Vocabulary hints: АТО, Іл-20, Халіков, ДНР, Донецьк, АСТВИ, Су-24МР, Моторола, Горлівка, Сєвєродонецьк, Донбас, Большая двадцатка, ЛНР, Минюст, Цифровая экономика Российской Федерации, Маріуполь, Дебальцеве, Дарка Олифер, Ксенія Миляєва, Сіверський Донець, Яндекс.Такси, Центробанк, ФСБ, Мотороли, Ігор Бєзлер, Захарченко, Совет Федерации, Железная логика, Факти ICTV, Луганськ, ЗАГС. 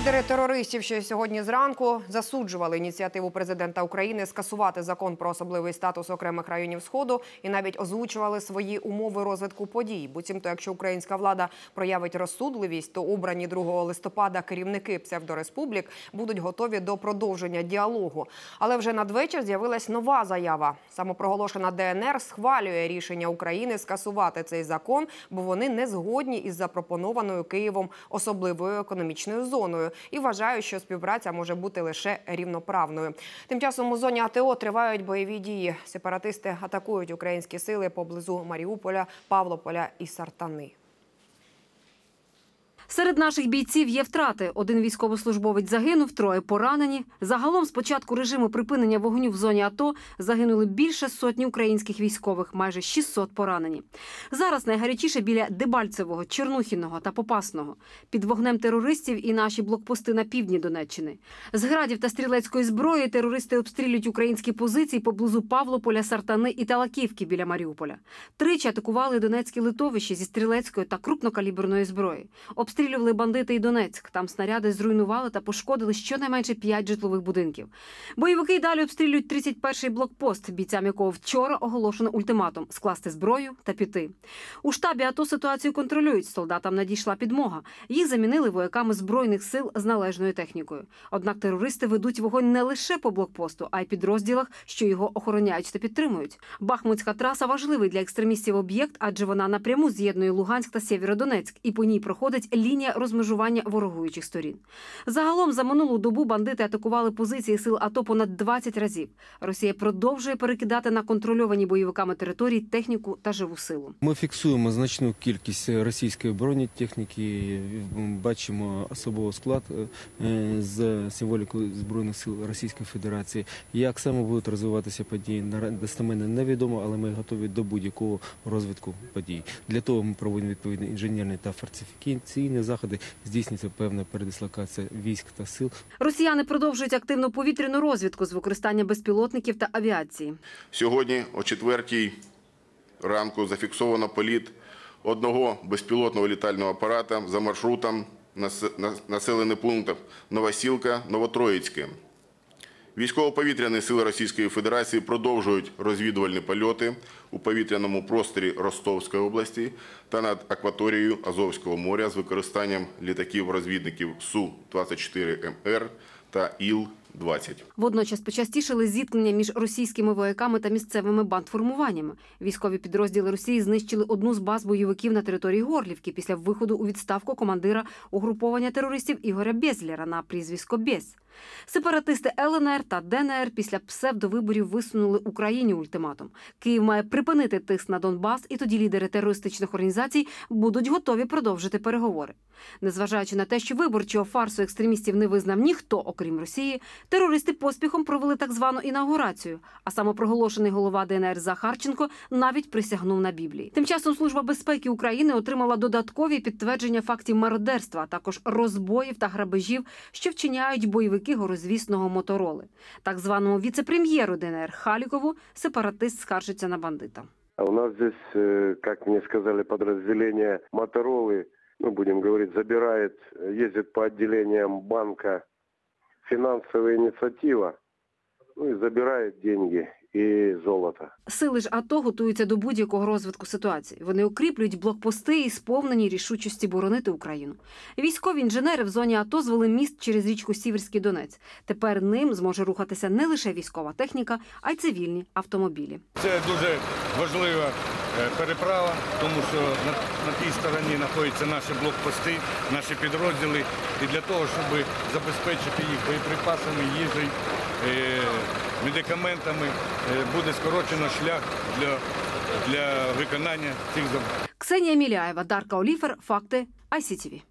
Лідери терористів, що сьогодні зранку засуджували ініціативу президента України скасувати закон про особливий статус окремих районів Сходу і навіть озвучували свої умови розвитку подій. Буцімто, якщо українська влада проявить розсудливість, то обрані 2 листопада керівники псевдореспублік будуть готові до продовження діалогу. Але вже надвечір з'явилась нова заява. Самопроголошена ДНР схвалює рішення України скасувати цей закон, бо вони не згодні із запропонованою Києвом особливою економічною зоною. І вважають, що співпраця може бути лише рівноправною. Тим часом у зоні АТО тривають бойові дії. Сепаратисти атакують українські сили поблизу Маріуполя, Павлополя і Сартани. Серед наших бійців є втрати. 1 військовослужбовець загинув, 3 поранені. Загалом з початку режиму припинення вогню в зоні АТО загинули більше сотні українських військових, майже 600 поранені. Зараз найгарячіше біля Дебальцевого, Чернухіного та Попасного. Під вогнем терористів і наші блокпости на півдні Донеччини. З градів та стрілецької зброї терористи обстрілюють українські позиції поблизу Павлополя, Сартани і Талаківки біля Маріуполя. 3 атакували донецькі литовища зі стрілецької та крупнокаліберної зброї. Обстрілювали бандити і Донецьк. Там снаряди зруйнували та пошкодили щонайменше 5 житлових будинків. Бойовики й далі обстрілюють 31-й блокпост, бійцям якого вчора оголошено ультиматум – скласти зброю та піти. У штабі АТО ситуацію контролюють. Солдатам надійшла підмога. Їх замінили вояками Збройних сил з належною технікою. Однак терористи ведуть вогонь не лише по блокпосту, а й підрозділах, що його охороняють та підтримують. Бахмутська траса – важливий для екстремістів об'єкт, адже вона напряму з'єднує Луганськ та Сєвєродонецьк, і по ній проходить лінія розмежування ворогуючих сторін. Загалом за минулу добу бандити атакували позиції сил АТО понад 20 разів. Росія продовжує перекидати на контрольовані бойовиками території техніку та живу силу. Ми фіксуємо значну кількість російської бронетехніки, бачимо особовий склад з символікою Збройних сил Російської Федерації. Як саме будуть розвиватися події, достеменно невідомо, але ми готові до будь-якого розвитку подій. Для того ми проводимо відповідні інженерні та фортифікаційні заходи, здійснюється певна передислокація військ та сил. Росіяни продовжують активну повітряну розвідку з використання безпілотників та авіації. Сьогодні о 4-й ранку зафіксовано політ одного безпілотного літального апарата за маршрутом населених пунктів Новосілка, Новотроїцьке. Військово-повітряні сили Російської Федерації продовжують розвідувальні польоти у повітряному просторі Ростовської області та над акваторією Азовського моря з використанням літаків-розвідників Су-24МР та Іл-20. Водночас почастішили зіткнення між російськими вояками та місцевими бандформуваннями. Військові підрозділи Росії знищили одну з баз бойовиків на території Горлівки після виходу у відставку командира угруповання терористів Ігоря Бєзлера на прізвисько Бєз. Сепаратисти ЛНР та ДНР після псевдовиборів висунули Україні ультиматум. Київ має припинити тиск на Донбас, і тоді лідери терористичних організацій будуть готові продовжити переговори. Незважаючи на те, що виборчого фарсу екстремістів не визнав ніхто, окрім Росії, терористи поспіхом провели так звану інаугурацію, а самопроголошений голова ДНР Захарченко навіть присягнув на Біблії. Тим часом Служба безпеки України отримала додаткові підтвердження фактів мародерства, а також розбоїв та грабежів, що вчиняють бойовики горозвісного Мотороли. Так званому віце-прем'єру ДНР Халікову сепаратист скаржиться на бандита. У нас здесь, как мне сказали, подразделение Моторолы, ну, будем говорить, забирает, ездит по отделениям банка, финансовая инициатива, ну, и забирает деньги і золото. Сили ж АТО готуються до будь-якого розвитку ситуації. Вони укріплюють блокпости і сповнені рішучості боронити Україну. Військові інженери в зоні АТО звели міст через річку Сіверський Донець. Тепер ним зможе рухатися не лише військова техніка, а й цивільні автомобілі. Це дуже важлива переправа, тому що на тій стороні знаходяться наші блокпости, наші підрозділи. І для того, щоб забезпечити їх боєприпасами, їжею, медикаментами, буде скорочено шлях для виконання цих завдань. Ксенія Миляєва, Дарка Олифер, «Факти», АСТВИ.